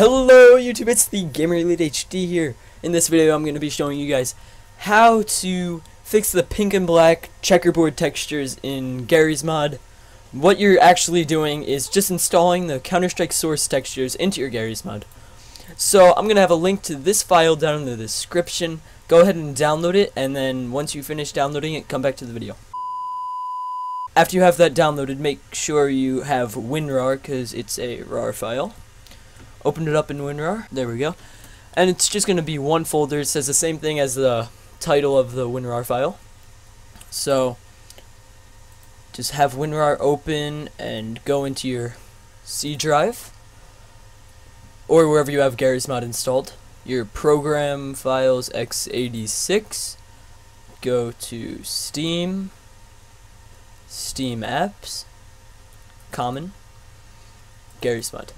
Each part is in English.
Hello YouTube, it's the Gamer Elite HD here. In this video I'm going to be showing you guys how to fix the pink and black checkerboard textures in Garry's Mod. What you're actually doing is just installing the Counter-Strike Source textures into your Garry's Mod. So I'm going to have a link to this file down in the description. Go ahead and download it, and then once you finish downloading it, come back to the video. After you have that downloaded, make sure you have WinRAR because it's a RAR file. Opened it up in WinRAR, there we go, and it's just going to be one folder. It says the same thing as the title of the WinRAR file, so just have WinRAR open and go into your C drive, or wherever you have Garry's Mod installed, your program files x86, go to Steam, Steam apps, common, Garry's Mod.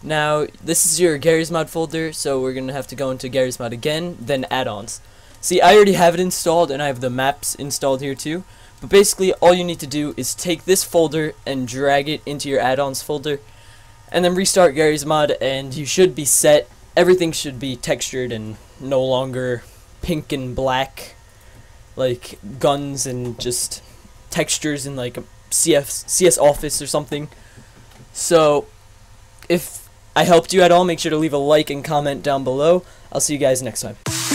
Now, this is your Garry's Mod folder, so we're going to have to go into Garry's Mod again, then add-ons. See, I already have it installed, and I have the maps installed here too. But basically, all you need to do is take this folder and drag it into your add-ons folder, and then restart Garry's Mod, and you should be set. Everything should be textured and no longer pink and black, like guns and just textures in like a CS Office or something. So, if I helped you at all, make sure to leave a like and comment down below. I'll see you guys next time.